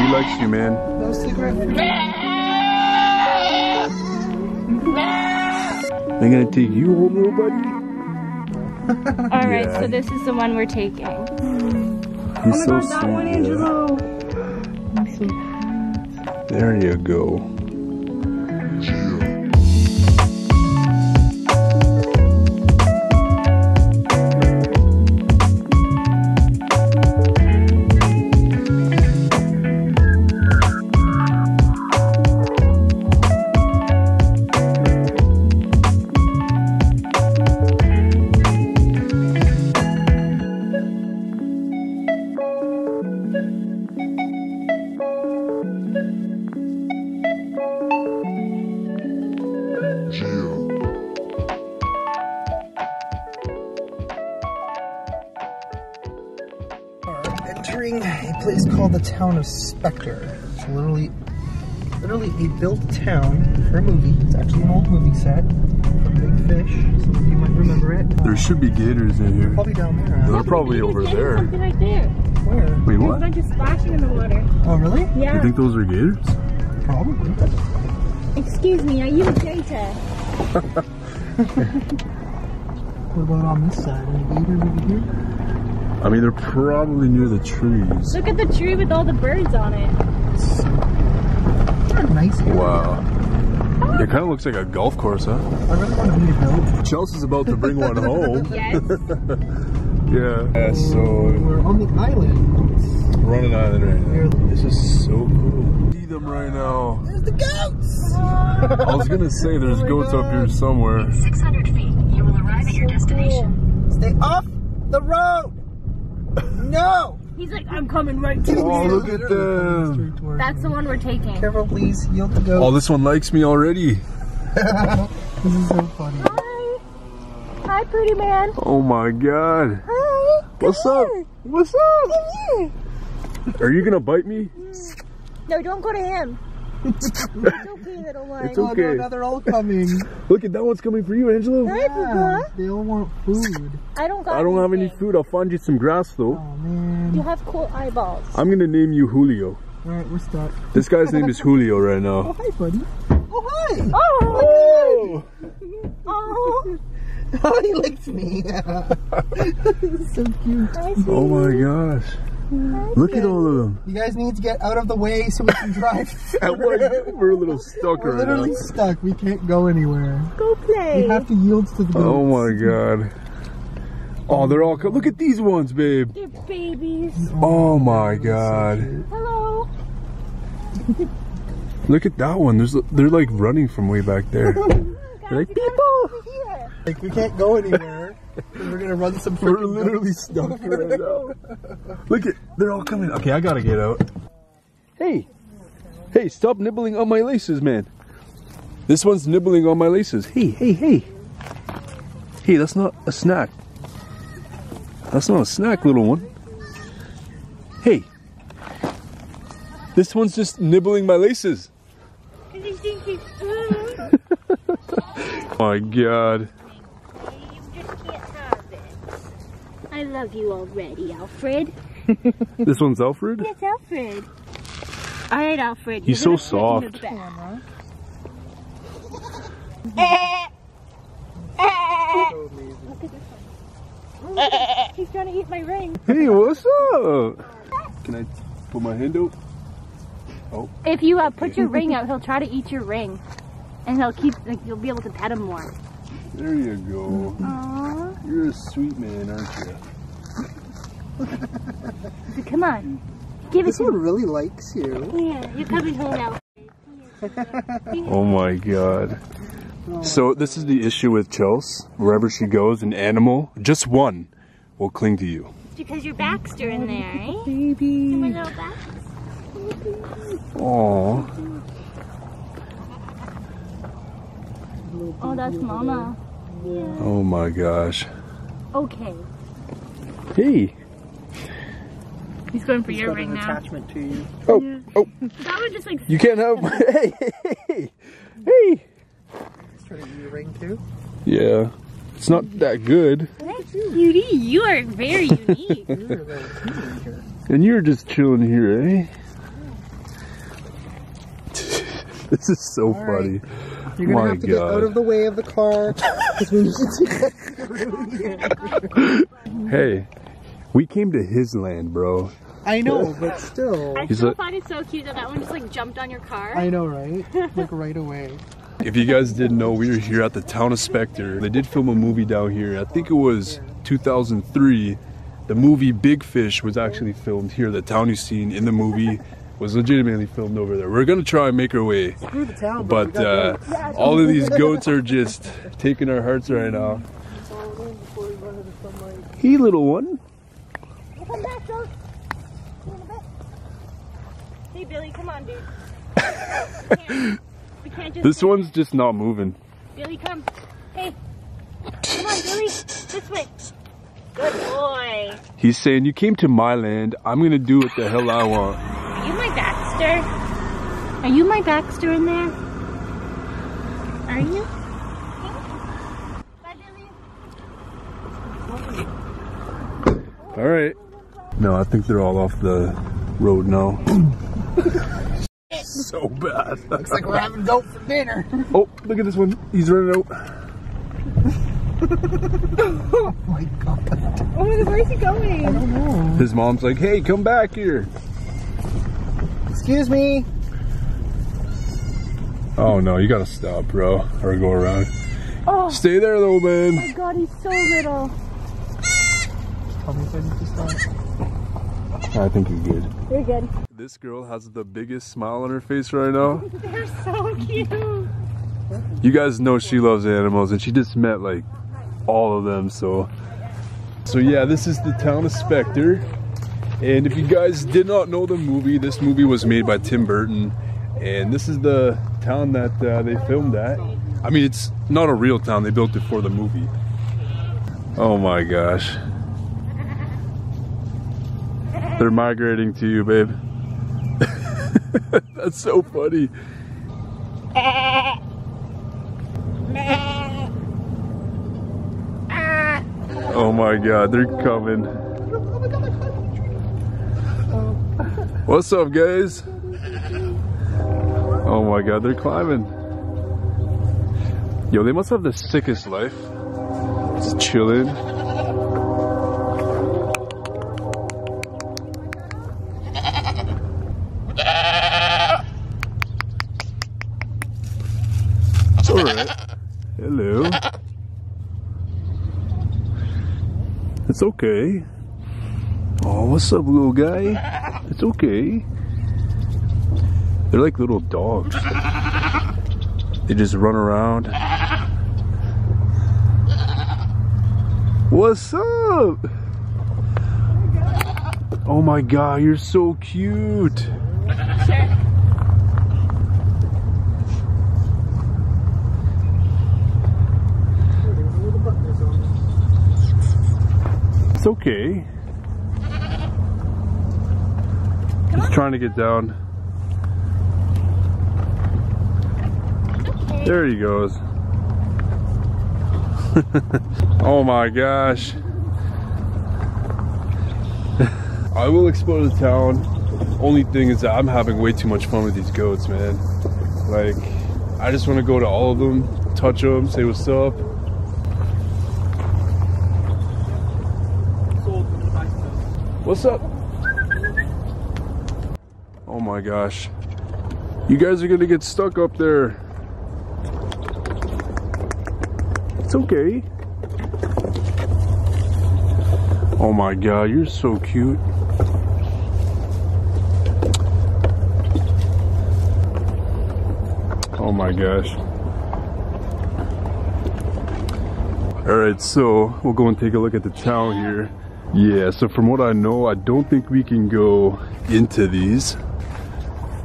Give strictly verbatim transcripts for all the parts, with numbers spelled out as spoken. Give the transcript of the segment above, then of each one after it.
He likes you, man. No cigarette. I'm gonna take you home, little buddy. All right, yeah. So this is the one we're taking. He's oh my so God, that one, Angelo. Awesome. There you go. Entering a place called the Town of Spectre. It's literally, literally a built town for a movie. It's actually an old movie set from Big Fish. Some of you might remember it. There should be gators in here. Probably down there. Huh? They're probably over there. Something right there. Where? Wait, what? There's a bunch of splashing in the water. Oh, really? Yeah. You think those are gators? Probably. Excuse me, are you a gator? What about on this side? Any gators over here? I mean, they're probably near the trees. Look at the tree with all the birds on it. They're nice. Wow. It kind of looks like a golf course, huh? I really want to be a boat. Chelsea's about to bring one home. Yes. Yeah. Yeah, so... We're on the island. We're on an island right now. This is so cool. See them right now. There's the goats! I was going to say, there's oh goats God. Up here somewhere. In six hundred feet, you will arrive at your destination. Cool. Stay off the road! No! He's like, I'm coming right to you. Oh, look at them. That's the one we're taking. Careful, please. Yield the goat. Oh, this one likes me already. This is so funny. Hi. Hi, pretty man. Oh, my God. Hi. What's up? What's up? Come here. Are you going to bite me? No, don't go to him. It's okay, little one. It's okay. Oh, no, now they're all coming. Look at that one's coming for you, Angelo. Yeah, yeah. They all want food. I don't got I don't anything. have any food. I'll find you some grass though. Oh man. You have cool eyeballs. I'm gonna name you Julio. Alright, we're stuck. This guy's name is Julio right now. Oh hi, buddy. Oh hi! Oh, oh. Oh. Oh, he likes me. Yeah. So cute. Hi, oh my gosh. Look at all of them. You guys need to get out of the way so we can drive. We're a little stuck We're right now. We're literally stuck. We can't go anywhere. Go play. We have to yield to the goats. Oh my God. Oh, they're all... Look at these ones, babe. They're babies. Oh my God. Hello. Look at that one. There's, they're like running from way back there. They're like, people. Like, we can't go anywhere. We're gonna run some. We're literally stuck right now. Look at, they're all coming. Okay, I gotta get out. Hey, hey, stop nibbling on my laces, man. This one's nibbling on my laces. Hey, hey, hey, hey. That's not a snack. That's not a snack, little one. Hey, this one's just nibbling my laces. Oh my God. I love you already, Alfred. This one's Alfred? Yes, Alfred. Alright, Alfred. He's so soft. He's trying to eat my ring. Hey, what's up? Can I put my hand out? Oh. If you uh, put your ring out, he'll try to eat your ring. And he'll keep, like, you'll be able to pet him more. There you go. Aww. You're a sweet man, aren't you? Come on. Give it to me. This one really likes you. Yeah, you're coming home now. Oh my God. So this is the issue with Chelsea. Wherever she goes, an animal, just one, will cling to you. Because your backs are in there, right? Baby. You're my little backs. Aww. Oh, that's Mama. Yeah. Oh my gosh. Okay. Hey. He's going for He's your ring an now. Attachment to you. Oh, yeah. Oh. That one just like. You can't help. Hey, hey, hey, hey. He's trying to do your ring too. Yeah, it's not that good. That's cutie. You are very unique. You're a little teenager. And you're just chilling here, eh? This is so funny. You're going to have to get out of the way of the car. Hey, we came to his land, bro. I know, but still. I still find it so cute that that one just like jumped on your car. I know, right? Like right away. If you guys didn't know, we were here at the Town of Spectre. They did film a movie down here. I think it was two thousand three. The movie Big Fish was actually filmed here. The town you seen in the movie was legitimately filmed over there. We're gonna try and make our way. Screw the town, but uh, yeah, all of these goats are just taking our hearts right now. Hey, little one. Hey, come back, goat. Hey, Billy, come on, dude. We can't. We can't just this one's just not moving. Billy, come. Hey, come on, Billy. This way. Good boy. He's saying, you came to my land. I'm gonna do what the hell I want. Are you my Baxter? Are you my Baxter in there? Are you? Bye, Billy. All right. No, I think they're all off the road now. So bad. Looks like we're having goat for dinner. Oh, look at this one. He's running out. Oh my God. Oh my God, where is he going? I don't know. His mom's like, hey, come back here. Excuse me. Oh no, you gotta stop, bro, or go around. Oh. Stay there, little man. Oh my God, he's so little. Tell me if I need to stop. I think you're good. You're good. This girl has the biggest smile on her face right now. They're so cute. You guys know she loves animals, and she just met like all of them. So, so yeah, this is the Town of Spectre. And if you guys did not know the movie, this movie was made by Tim Burton, and this is the town that uh, they filmed at. I mean, it's not a real town, they built it for the movie. Oh my gosh. They're migrating to you, babe. That's so funny. Oh my God, they're coming. What's up, guys? Oh my God, they're climbing. Yo, they must have the sickest life. Just chilling. It's alright. Hello. It's okay. Oh, what's up, little guy? It's okay. They're like little dogs. They just run around. What's up? Oh my God, you're so cute. It's okay. He's trying to get down. Okay. There he goes. Oh my gosh. I will explore the town. Only thing is that I'm having way too much fun with these goats, man. Like, I just want to go to all of them, touch them, say what's up. What's up? Oh my gosh. You guys are gonna get stuck up there. It's okay. Oh my God, you're so cute. Oh my gosh. All right, so we'll go and take a look at the town here. Yeah, so from what I know, I don't think we can go into these.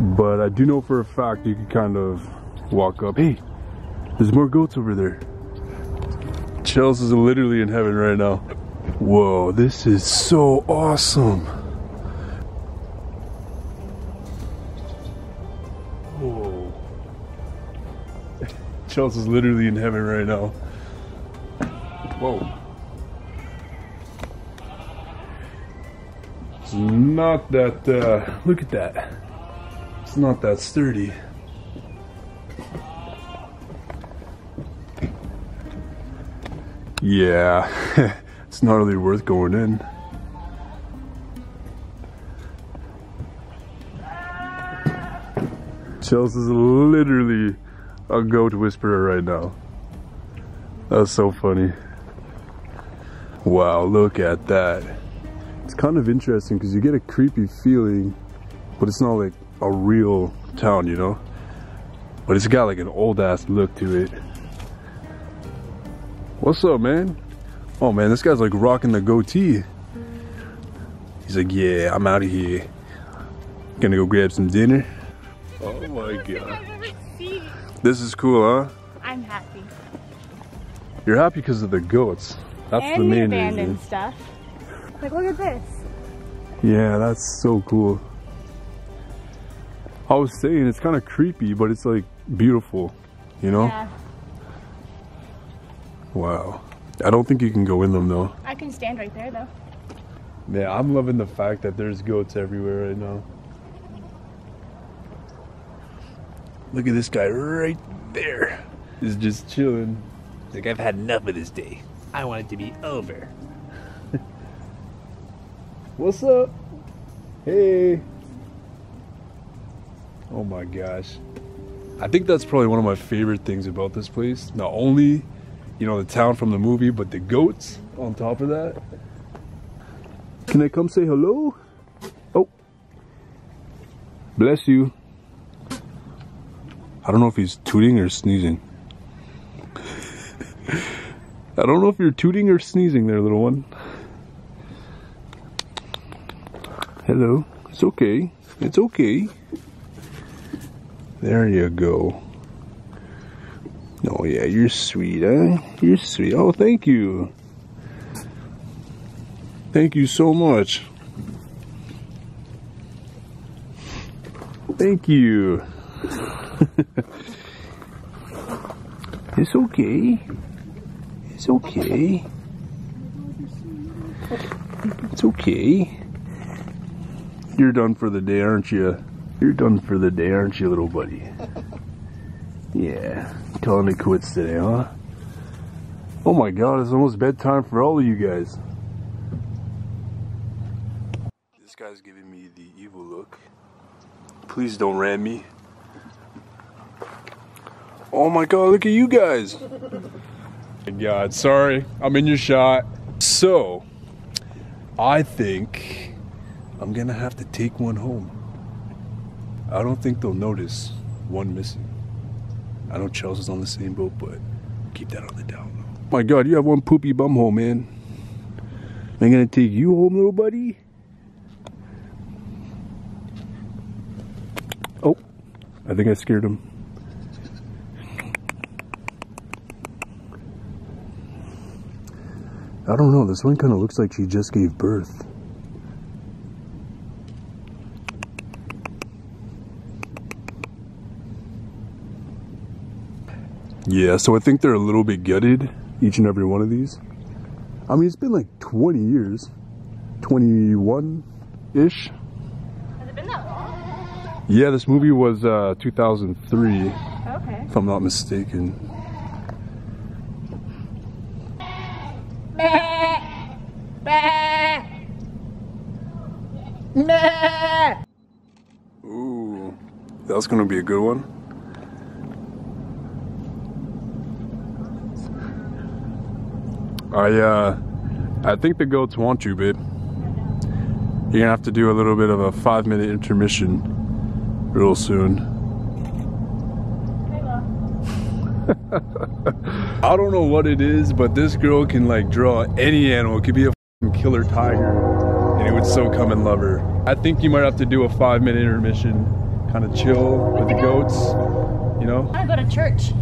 But I do know for a fact you can kind of walk up. Hey, there's more goats over there. Chels is literally in heaven right now. Whoa, this is so awesome. Whoa. Chels is literally in heaven right now. Whoa. It's not that, uh, look at that. It's not that sturdy. Yeah, it's not really worth going in. Chelsea is literally a goat whisperer right now. That's so funny. Wow, look at that. It's kind of interesting because you get a creepy feeling, but it's not like a real town, you know? But it's got like an old ass look to it. What's up, man? Oh man, this guy's like rocking the goatee. He's like, yeah, I'm out of here. Gonna go grab some dinner. Oh my god. This is cool, huh? I'm happy. You're happy because of the goats. That's and the main the abandoned reason. Stuff. Like, look at this. Yeah, that's so cool. I was saying it's kind of creepy, but it's like beautiful, you know? Yeah. Wow. I don't think you can go in them though. I can stand right there though. Yeah, I'm loving the fact that there's goats everywhere right now. Look at this guy right there. He's just chilling. He's like, I've had enough of this day. I want it to be over. What's up? Hey. Oh my gosh. I think that's probably one of my favorite things about this place. Not only, you know, the town from the movie, but the goats on top of that. Can I come say hello? Oh. Bless you. I don't know if he's tooting or sneezing. I don't know if you're tooting or sneezing there, little one. Hello. It's okay. It's okay. There you go. Oh yeah, you're sweet, huh? You're sweet. Oh, thank you. Thank you so much. Thank you. It's okay. It's okay. It's okay. You're done for the day, aren't you? You're done for the day, aren't you, little buddy? Yeah. Telling it quits today, huh? Oh my god, it's almost bedtime for all of you guys. This guy's giving me the evil look. Please don't ram me. Oh my god, look at you guys. God, sorry, I'm in your shot. So, I think I'm gonna have to take one home. I don't think they'll notice one missing. I know Chelsea's on the same boat, but keep that on the down low. Oh my god, you have one poopy bum hole, man. Am I gonna take you home, little buddy? Oh, I think I scared him. I don't know, this one kind of looks like she just gave birth. Yeah, so I think they're a little bit gutted, each and every one of these. I mean, it's been like twenty years. twenty-one-ish. Has it been that long? Yeah, this movie was uh, two thousand three, okay. If I'm not mistaken. Ooh, that's gonna be a good one. I uh, I think the goats want you, babe. You're gonna have to do a little bit of a five minute intermission real soon. I don't know what it is, but this girl can like draw any animal. It could be a killer tiger and it would so come and love her. I think you might have to do a five minute intermission, kind of chill with the goats, you know? I'm gonna go to church.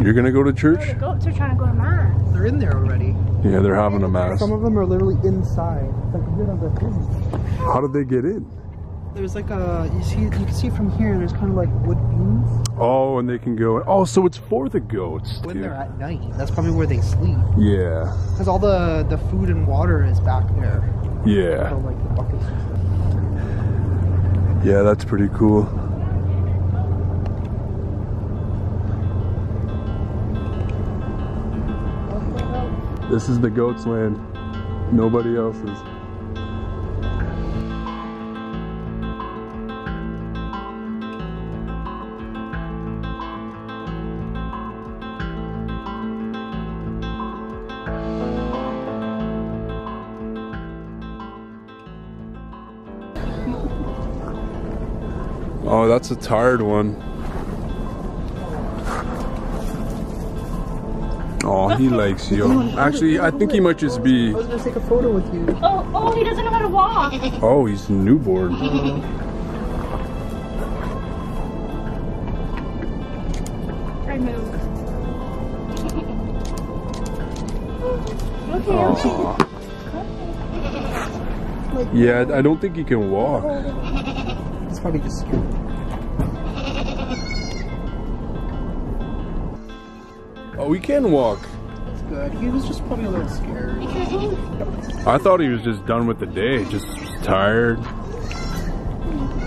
You're gonna go to church? The goats are trying to go to mass. They're in there already. Yeah, they're having a mass. Some of them are literally inside. How did they get in? There's like a, you see, you can see from here, there's kind of like wood beams. Oh, and they can go, oh, so it's for the goats. When dude. They're at night, that's probably where they sleep. Yeah. Because all the, the food and water is back there. Yeah. So like the buckets and stuff. Yeah, that's pretty cool. This is the goat's land, nobody else's. Oh, that's a tired one. Oh, he likes you. Actually, I think he might just be... I was gonna take a photo with you. Oh, oh, he doesn't know how to walk. Oh, he's newborn. I move. Look at him. Yeah, I don't think he can walk. It's probably just... Oh, he can walk. That's good. He was just probably a little scared. I thought he was just done with the day, just tired. I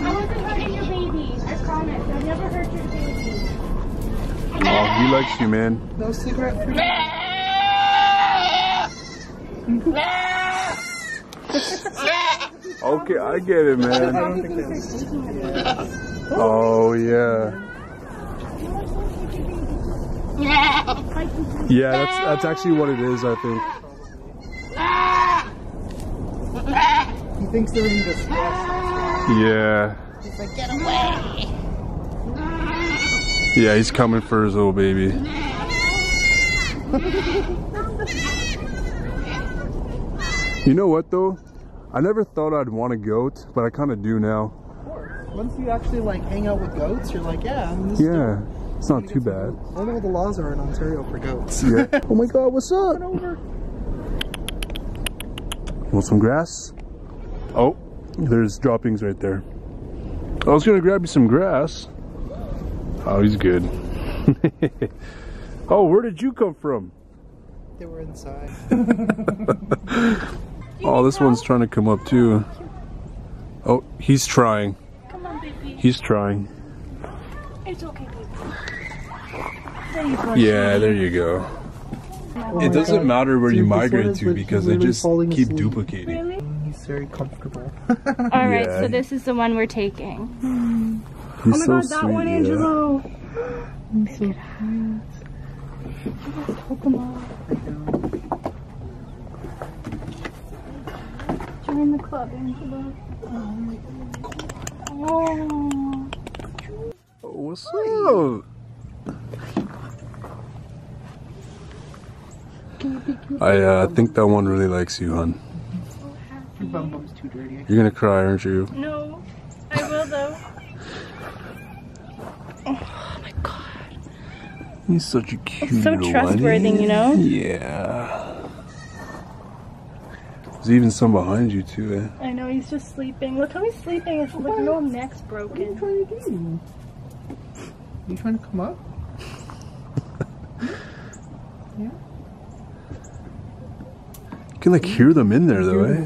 wasn't hurting your baby. I promise. I never hurt your baby. Oh, he likes you, man. No cigarette for you. Okay, I get it, man. I don't think that's... Oh, yeah. Yeah, that's that's actually what it is, I think. He thinks they're in distress. Yeah. He's like, get away! Yeah, he's coming for his little baby. You know what though? I never thought I'd want a goat, but I kind of do now. Once you actually like hang out with goats, you're like, yeah, I'm this Yeah. Dude. It's not too bad. I don't know what the laws are in Ontario for goats. Yeah. Oh my god, what's up? Over. Want some grass? Oh, there's droppings right there. I was gonna grab you some grass. Oh, he's good. Oh, where did you come from? They were inside. Oh, this one's trying to come up too. Oh, he's trying. Come on, baby. He's trying. It's okay. There you go, yeah, there you go. Oh, it doesn't God. matter where you migrate to because they just keep asleep. duplicating. Really? He's very comfortable. Alright, yeah. So this is the one we're taking. He's oh my so god, that sweet, one, yeah. Angelo! Pick so it up. Pokemon. Join the club, Angelo. Oh my god. Oh. Oh, what's up? I uh, think that one really likes you, hon. Your bum bum's too dirty. You're gonna cry, aren't you? No, I will though. Oh my god. He's such a cute It's so little trustworthy, one. you know? Yeah. There's even some behind you too, eh? I know, he's just sleeping. Look how he's sleeping. It's like no neck's broken. What are you trying to do? Are you trying to come up? Yeah. You can like hear them in there though, eh?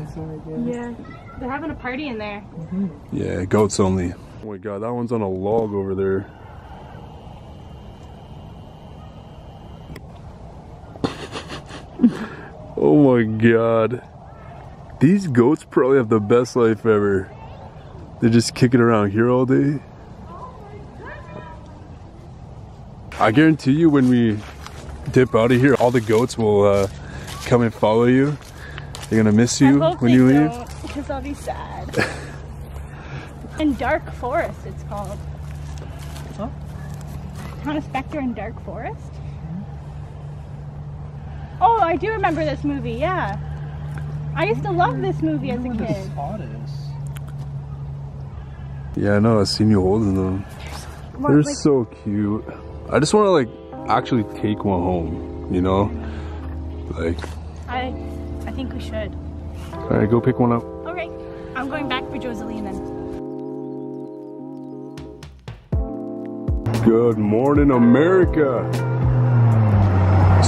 Yeah, they're having a party in there. Mm-hmm. Yeah, goats only. Oh my god, that one's on a log over there. Oh my god. These goats probably have the best life ever. They're just kicking around here all day. I guarantee you when we dip out of here, all the goats will uh, come and follow you. They're gonna miss you when you leave. Because I'll be sad. And Dark Forest, it's called. Huh? Town of Spectre and Dark Forest. Mm-hmm. Oh, I do remember this movie. Yeah, I used I to love this movie as a kid. The spot is. Yeah, I know. I've seen you holding them. They're, They're like, so cute. I just want to like actually take one home. You know. Like. I, I think we should. All right, go pick one up. All right, I'm going back for Joseline then. Good morning, America.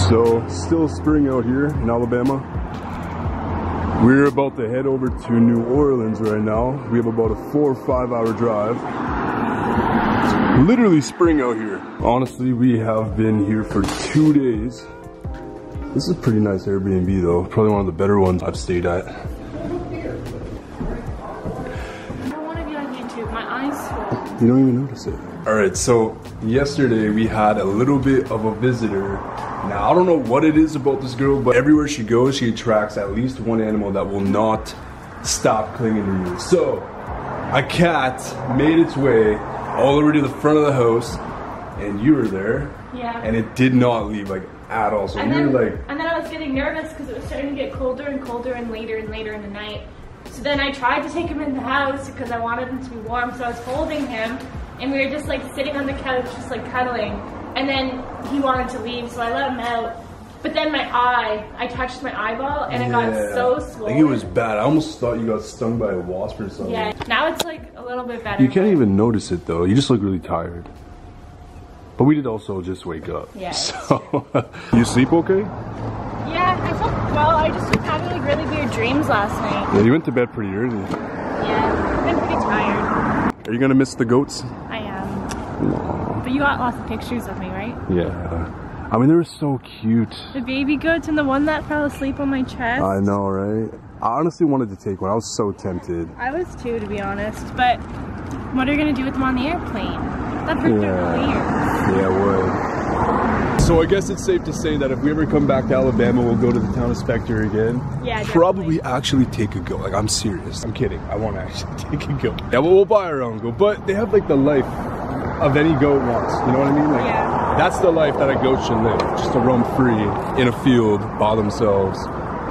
So, still spring out here in Alabama. We're about to head over to New Orleans right now. We have about a four or five hour drive. Literally spring out here. Honestly, we have been here for two days. This is a pretty nice Airbnb though. Probably one of the better ones I've stayed at. I don't want to be on YouTube. My eyes swell. You don't even notice it. Alright, so yesterday we had a little bit of a visitor. Now I don't know what it is about this girl, but everywhere she goes she attracts at least one animal that will not stop clinging to you. So a cat made its way all over to the front of the house, and you were there. Yeah. And it did not leave like at all. So and you then, were like, and then I was getting nervous because it was starting to get colder and colder and later and later in the night. So then I tried to take him in the house because I wanted him to be warm. So I was holding him, and we were just like sitting on the couch, just like cuddling. And then he wanted to leave, so I let him out. But then my eye, I touched my eyeball, and it yeah. got so swollen. Like it was bad. I almost thought you got stung by a wasp or something. Yeah. Now it's like a little bit better. You can't even notice it though. You just look really tired. But we did also just wake up. Yeah. So, you sleep okay? Yeah, I slept well. I just was having like really weird dreams last night. Yeah, you went to bed pretty early. Yeah, I've been pretty tired. Are you gonna miss the goats? I am. Aww. But you got lots of pictures of me, right? Yeah. I mean, they were so cute. The baby goats and the one that fell asleep on my chest. I know, right? I honestly wanted to take one. I was so tempted. I was too, to be honest. But what are you gonna do with them on the airplane? That's yeah. Really yeah, it would. So I guess it's safe to say that if we ever come back to Alabama, we'll go to the Town of Spectre again. Yeah, probably actually take a goat. Like, I'm serious. I'm kidding. I won't actually take a goat. Yeah, well, we'll buy our own goat. But they have, like, the life of any goat wants. You know what I mean? Like, yeah. That's the life that a goat should live. Just to roam free in a field by themselves.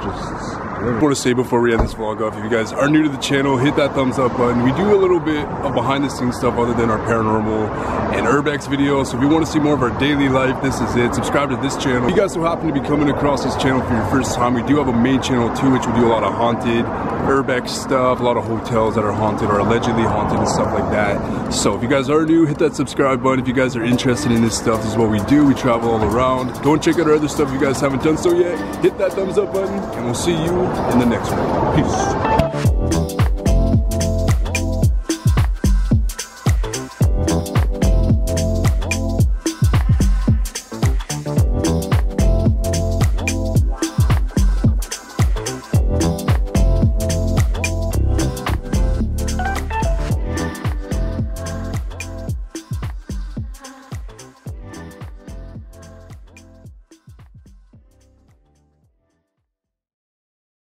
Just... I want to say before we end this vlog off, if you guys are new to the channel, hit that thumbs up button. We do a little bit of behind the scenes stuff other than our paranormal and urbex videos. So if you want to see more of our daily life, this is it. Subscribe to this channel. If you guys so happen to be coming across this channel for your first time, we do have a main channel too, which we do a lot of haunted urbex stuff, a lot of hotels that are haunted or allegedly haunted and stuff like that. So if you guys are new, hit that subscribe button. If you guys are interested in this stuff, this is what we do. We travel all around. Go and check out our other stuff if you guys haven't done so yet. Hit that thumbs up button, and we'll see you in the next one. Peace.